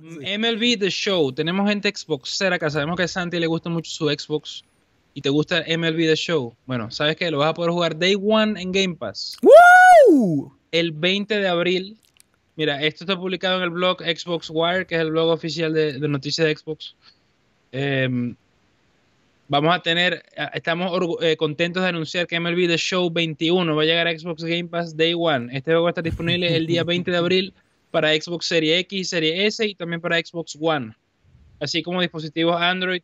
MLB The Show. Tenemos gente Xboxera que sabemos que a Santi le gusta mucho su Xbox. Y te gusta MLB The Show. Bueno, ¿sabes qué? Lo vas a poder jugar Day One en Game Pass. ¡Woo! El 20 de abril. Mira, esto está publicado en el blog Xbox Wire, que es el blog oficial de noticias de Xbox. Vamos a tener... Estamos contentos de anunciar que MLB The Show 21 va a llegar a Xbox Game Pass Day One. Este juego va a estar disponible el día 20 de abril para Xbox Series X, Series S y también para Xbox One, así como dispositivos Android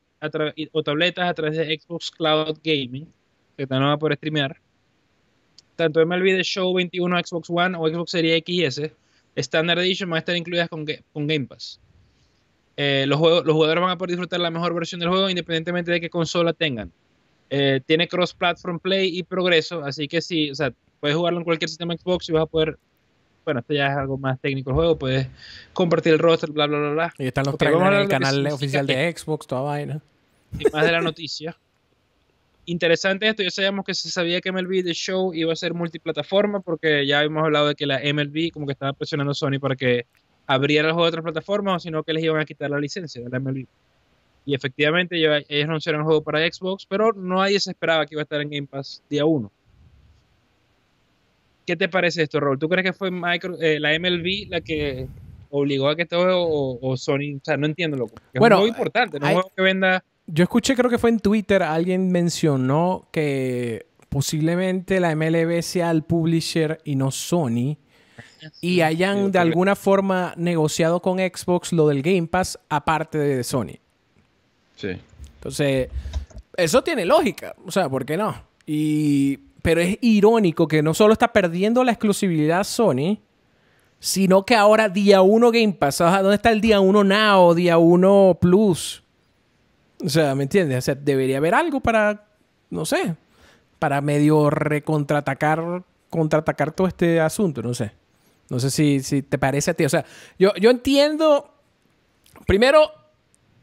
o tabletas a través de Xbox Cloud Gaming, que también va a poder streamear. Tanto MLB The Show 21 Xbox One o Xbox Series X y S, Standard Edition, van a estar incluidas con Game Pass. Los jugadores van a poder disfrutar la mejor versión del juego independientemente de qué consola tengan. Tiene cross-platform play y progreso, así que sí, o sea, puedes jugarlo en cualquier sistema Xbox y vas a poder... Bueno, esto ya es algo más técnico el juego, puedes compartir el roster, bla, bla, bla, bla. Y están los trailers en el canal oficial de Xbox, toda vaina. Y más de la noticia. Interesante esto, ya sabíamos que se sabía que MLB The Show iba a ser multiplataforma, porque ya habíamos hablado de que la MLB como que estaba presionando a Sony para que abriera el juego de otras plataformas, o sino que les iban a quitar la licencia de la MLB. Y efectivamente ellos anunciaron el juego para Xbox, pero nadie se esperaba que iba a estar en Game Pass día 1. ¿Qué te parece esto, Raúl? ¿Tú crees que fue la MLB la que obligó a que todo o Sony? O sea, no entiendo, loco. Es bueno, muy importante, no es que venda... Yo escuché, creo que fue en Twitter, alguien mencionó que posiblemente la MLB sea el publisher y no Sony, sí, y hayan de alguna forma negociado con Xbox lo del Game Pass aparte de Sony. Sí. Entonces, eso tiene lógica. O sea, ¿por qué no? Y... Pero es irónico que no solo está perdiendo la exclusividad Sony, sino que ahora día 1 Game Pass. ¿Dónde está el día 1 Now, día 1 Plus? O sea, ¿me entiendes? O sea, debería haber algo para, no sé, para medio contraatacar todo este asunto. No sé. No sé si te parece a ti. O sea, yo entiendo, primero,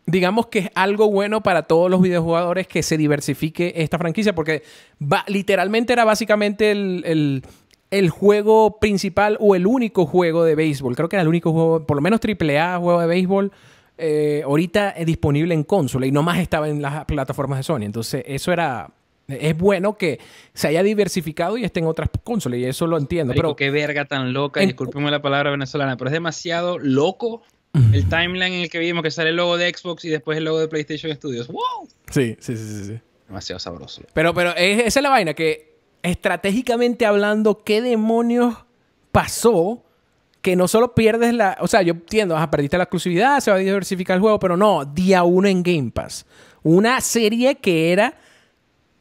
digamos que es algo bueno para todos los videojugadores que se diversifique esta franquicia, porque literalmente era básicamente el juego principal o el único juego de béisbol. Creo que era el único juego, por lo menos AAA, juego de béisbol, ahorita es disponible en consola y no más estaba en las plataformas de Sony. Entonces eso era... Es bueno que se haya diversificado y esté en otras consolas, y eso lo entiendo. Marico, pero qué verga tan loca, discúlpeme la palabra venezolana, pero es demasiado loco el timeline en el que vimos que sale el logo de Xbox y después el logo de PlayStation Studios. ¡Wow! Sí, sí, sí, sí. Demasiado sabroso. Pero esa es la vaina, que estratégicamente hablando, ¿qué demonios pasó? Que no solo pierdes la... O sea, yo entiendo, perdiste la exclusividad, se va a diversificar el juego, pero no, día 1 en Game Pass. Una serie que era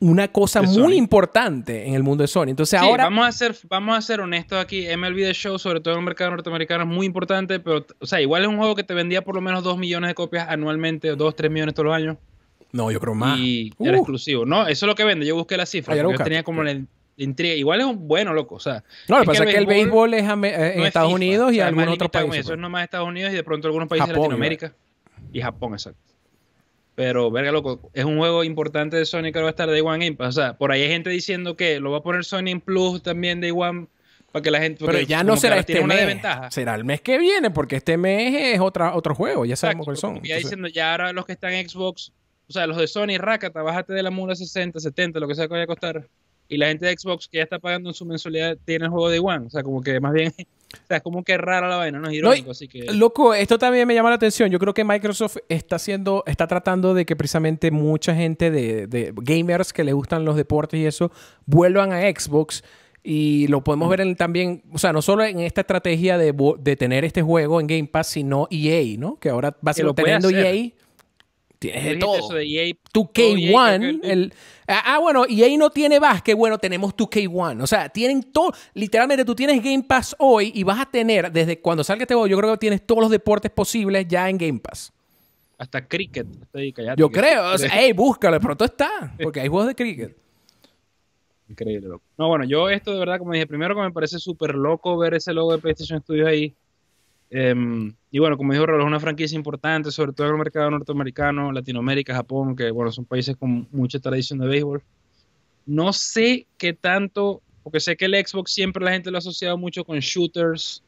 una cosa muy importante en el mundo de Sony. Entonces sí, ahora... Vamos a ser honestos aquí. MLB The Show, sobre todo en el mercado norteamericano, es muy importante, pero, o sea, igual es un juego que te vendía por lo menos 2 millones de copias anualmente, o 2, 3 millones todos los años. No, yo creo más. Y era exclusivo. No, eso es lo que vende. Yo busqué la cifra. Yo tenía como la intriga. Igual es un bueno, loco. O sea, no, lo que pasa es que el béisbol es en Estados Unidos y algunos otros países. Eso es nomás Estados Unidos y de pronto algunos países de Latinoamérica. Y Japón, exacto. Pero, verga, loco, es un juego importante de Sony que va a estar Day One Game Pass. O sea, por ahí hay gente diciendo que lo va a poner Sony en Plus también Day One para que la gente... Pero ya no será este mes. Será el mes que viene, porque este mes es otro juego. Ya sabemos cuáles son. Ya diciendo, ya ahora los que están en Xbox, o sea, los de Sony, rácata, bájate de la mula 60, 70, lo que sea que vaya a costar. Y la gente de Xbox que ya está pagando en su mensualidad tiene el juego Day One. O sea, como que más bien... O sea, es como que rara la vaina, no es irónico, así que... Loco, esto también me llama la atención. Yo creo que Microsoft está tratando de que precisamente mucha gente de gamers que les gustan los deportes y eso, vuelvan a Xbox. Y lo podemos ver también, o sea, no solo en esta estrategia de tener este juego en Game Pass, sino EA, ¿no? Que ahora va a ser teniendo EA... Tienes de todo. 2K1. Bueno, EA no tiene básquet. Bueno, tenemos 2K1. O sea, tienen todo. Literalmente, tú tienes Game Pass hoy y vas a tener, desde cuando salga este juego, yo creo que tienes todos los deportes posibles ya en Game Pass. Hasta cricket. Estoy callado, yo creo. O sea, hey, búscalo. Pronto está. Porque hay juegos de cricket. Increíble, loco. No, bueno, yo esto de verdad, como dije, primero que me parece súper loco ver ese logo de PlayStation Studios ahí. Y bueno, como dijo Raúl, es una franquicia importante, sobre todo en el mercado norteamericano, Latinoamérica, Japón, que bueno, son países con mucha tradición de béisbol. No sé qué tanto, porque sé que el Xbox siempre la gente lo ha asociado mucho con shooters,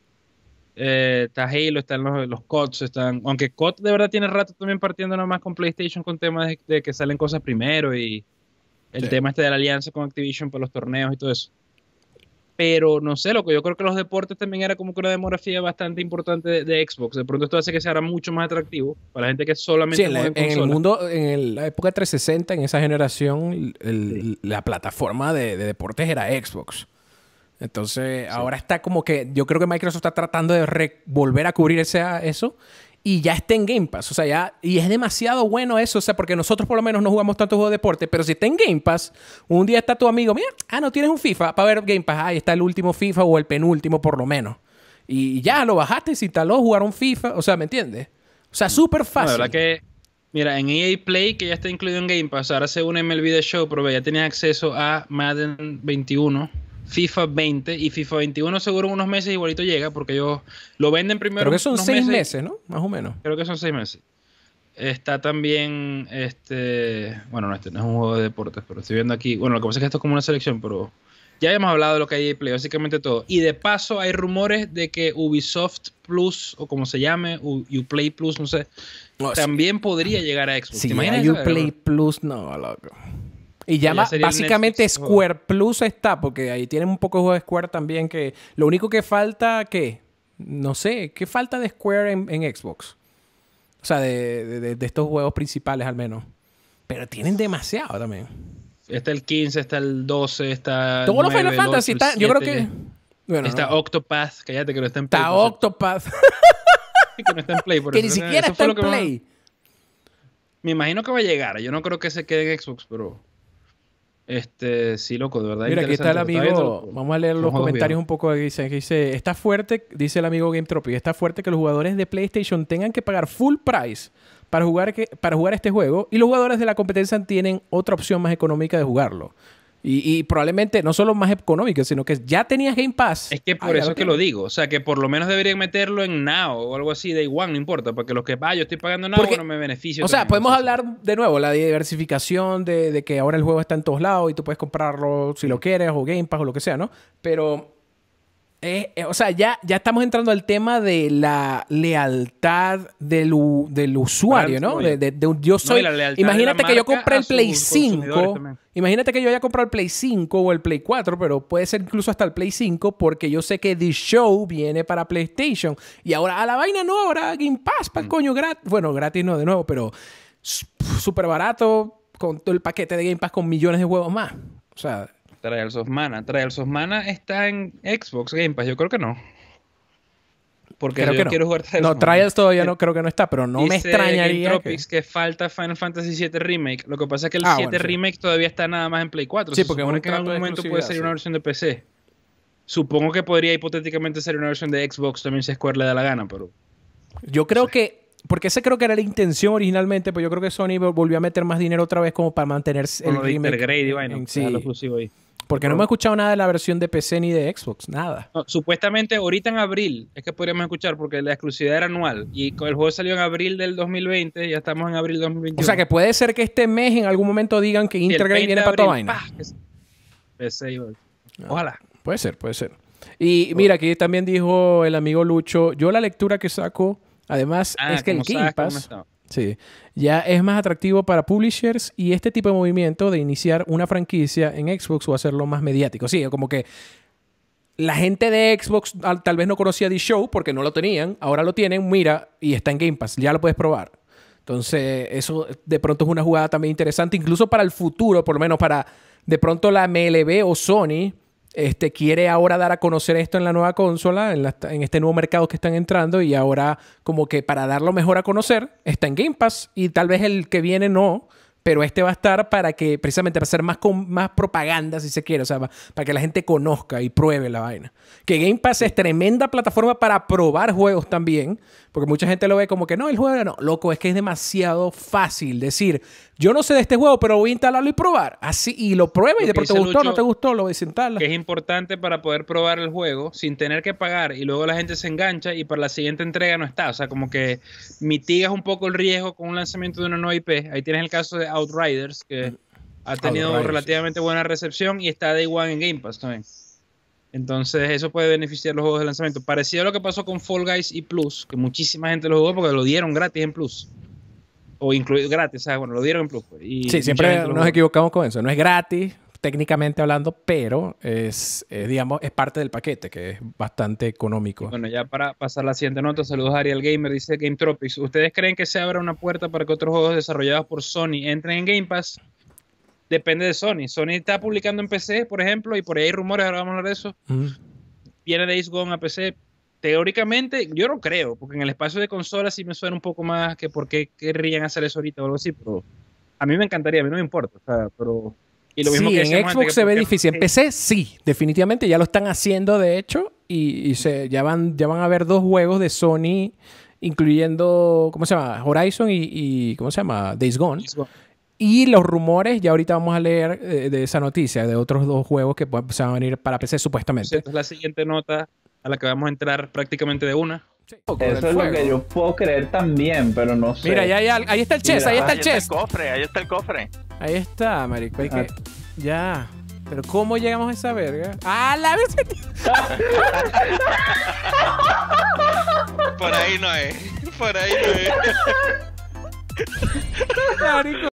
Está Halo, están los CODs, están, aunque COD de verdad tiene rato también partiendo nomás con PlayStation con temas de que salen cosas primero y el tema este de la alianza con Activision para los torneos y todo eso. Pero no sé, loco, yo creo que los deportes también era como que una demografía bastante importante de Xbox. De pronto esto hace que sea ahora mucho más atractivo para la gente que solamente... Sí, en la época 360, en esa generación, la plataforma de deportes era Xbox. Entonces, ahora está como que... Yo creo que Microsoft está tratando de volver a cubrir eso y ya está en Game Pass. O sea, ya... Y es demasiado bueno eso. O sea, porque nosotros por lo menos no jugamos tantos juegos de deporte, pero si está en Game Pass, un día está tu amigo, mira, no tienes un FIFA para ver Game Pass. Ahí está el último FIFA o el penúltimo por lo menos. Y ya lo bajaste, se instaló, jugaron FIFA. O sea, ¿me entiendes? O sea, súper fácil. No, la verdad que... Mira, en EA Play, que ya está incluido en Game Pass, ahora se une MLB The Show, pero ya tenías acceso a Madden 21... FIFA 20 y FIFA 21 seguro en unos meses igualito llega porque ellos lo venden primero. Creo que son 6 meses, ¿no? Más o menos. Creo que son 6 meses. Está también bueno, no, no es un juego de deportes, pero estoy viendo aquí. Bueno, lo que pasa es que esto es como una selección, pero ya habíamos hablado de lo que hay en Play, básicamente todo. Y de paso hay rumores de que Ubisoft Plus, o como se llame, Uplay Plus, no sé, también podría llegar a Xbox. Sí, Uplay Plus, no, loco. Y ya básicamente Netflix, Square Plus está, porque ahí tienen un poco de juego de Square también, que lo único que falta, ¿qué? No sé, ¿qué falta de Square en Xbox? O sea, de estos juegos principales al menos. Pero tienen demasiado también. Está el 15, está el 12, está... Todos los Final Fantasy están, yo creo que... Bueno, está Octopath, cállate que no está en Play. Está Octopath. Que no está en Play. Que ni siquiera está en Play. Me imagino que va a llegar. Yo no creo que se quede en Xbox, pero... Sí, loco, de verdad. Mira, aquí está el amigo. Vamos a leer los comentarios un poco. Dice, está fuerte, dice el amigo GameTropic, está fuerte que los jugadores de PlayStation tengan que pagar full price para jugar este juego y los jugadores de la competencia tienen otra opción más económica de jugarlo. Y probablemente no solo más económica, sino que ya tenías Game Pass. Es que por eso es que lo digo. O sea, que por lo menos deberían meterlo en Now o algo así, Day One, no importa. Porque los que, yo estoy pagando Now, porque, bueno, me beneficio. O sea, podemos hablar de nuevo la diversificación de que ahora el juego está en todos lados y tú puedes comprarlo si lo quieres o Game Pass o lo que sea, ¿no? Pero, o sea, ya estamos entrando al tema de la lealtad del usuario, ¿no? Yo soy... No, imagínate que yo compré el Play 5... Imagínate que yo haya comprado el Play 5 o el Play 4, pero puede ser incluso hasta el Play 5 porque yo sé que The Show viene para PlayStation. Y ahora, a la vaina no, ahora Game Pass, para coño, gratis. Bueno, gratis no, de nuevo, pero súper barato con todo el paquete de Game Pass con millones de juegos más. O sea... Trials of Mana está en Xbox Game Pass. Yo creo que no. Porque creo que no quiero jugar Trials. No, Trials todavía no, creo que no está, pero no me extrañaría. Tropics que falta Final Fantasy VII Remake. Lo que pasa es que el 7 Remake todavía está nada más en Play 4. Sí, se porque supone que en algún momento puede ser una versión de PC. Supongo que podría hipotéticamente ser una versión de Xbox también si Square le da la gana, pero... Yo creo que... Porque esa creo que era la intención originalmente, pero yo creo que Sony volvió a meter más dinero otra vez como para mantener el remake. Intergrade, bueno, lo exclusivo ahí. Porque no hemos escuchado nada de la versión de PC ni de Xbox, nada. No, supuestamente ahorita en abril es que podríamos escuchar porque la exclusividad era anual y el juego salió en abril del 2020 y ya estamos en abril del 2021. O sea que puede ser que este mes en algún momento digan que Intergrade viene para toda vaina. PC, ojalá. Puede ser, puede ser. Y mira, aquí también dijo el amigo Lucho, yo la lectura que saco, además es que el Game Pass... Sí, ya es más atractivo para publishers y este tipo de movimiento de iniciar una franquicia en Xbox o hacerlo más mediático. Sí, como que la gente de Xbox tal vez no conocía The Show porque no lo tenían, ahora lo tienen, mira, y está en Game Pass, ya lo puedes probar. Entonces, eso de pronto es una jugada también interesante, incluso para el futuro, por lo menos para de pronto la MLB o Sony... quiere ahora dar a conocer esto en la nueva consola, en este nuevo mercado que están entrando y ahora como que para darlo mejor a conocer está en Game Pass y tal vez el que viene no, pero va a estar para que precisamente para hacer más propaganda si se quiere, o sea, para que la gente conozca y pruebe la vaina. Que Game Pass es tremenda plataforma para probar juegos también, porque mucha gente lo ve como que no, el juego no, loco, es que es demasiado fácil decir, yo no sé de este juego, pero voy a instalarlo y probar. Así, y lo prueba y de pronto te gustó, Lucho, no te gustó, lo voy a instalar. Que es importante para poder probar el juego sin tener que pagar y luego la gente se engancha y para la siguiente entrega no está. O sea, como que mitigas un poco el riesgo con un lanzamiento de una nueva IP. Ahí tienes el caso de Outriders, que ha tenido relativamente buena recepción y está Day One en Game Pass también. Entonces eso puede beneficiar los juegos de lanzamiento. Parecido a lo que pasó con Fall Guys y Plus, que muchísima gente lo jugó porque lo dieron gratis en Plus. O incluido gratis, o sea, bueno, lo dieron en Plus. Pues, y sí, siempre nos equivocamos con eso. No es gratis, técnicamente hablando, pero es, digamos, es parte del paquete, que es bastante económico. Bueno, ya para pasar la siguiente nota, saludos a Ariel Gamer, dice Game Tropics. ¿Ustedes creen que se abra una puerta para que otros juegos desarrollados por Sony entren en Game Pass? Depende de Sony. Sony está publicando en PC, por ejemplo, y por ahí hay rumores, ahora vamos a hablar de eso. Viene Days Gone a PC. Teóricamente, yo no creo, porque en el espacio de consolas sí me suena un poco más que por qué querrían hacer eso ahorita o algo así, pero a mí me encantaría, a mí no me importa. O sea, pero... Y lo mismo sí, que en Xbox se ve difícil. En PC sí, definitivamente ya lo están haciendo, de hecho, y ya van a haber dos juegos de Sony, incluyendo, ¿cómo se llama? Horizon y ¿cómo se llama? Days Gone. Days Gone. Y los rumores, ya ahorita vamos a leer de esa noticia, de otros dos juegos que se van a venir para PC supuestamente. Esta es la siguiente nota a la que vamos a entrar prácticamente de una. Sí, eso es lo que yo puedo creer también, pero no sé. Mira, ahí está el chest, ahí está el chest. Ahí está el cofre. Ahí está, marico. Ah. Ya. Pero ¿cómo llegamos a esa verga? ¡Ah, la vez! Por ahí no es. Por ahí no es. Marico.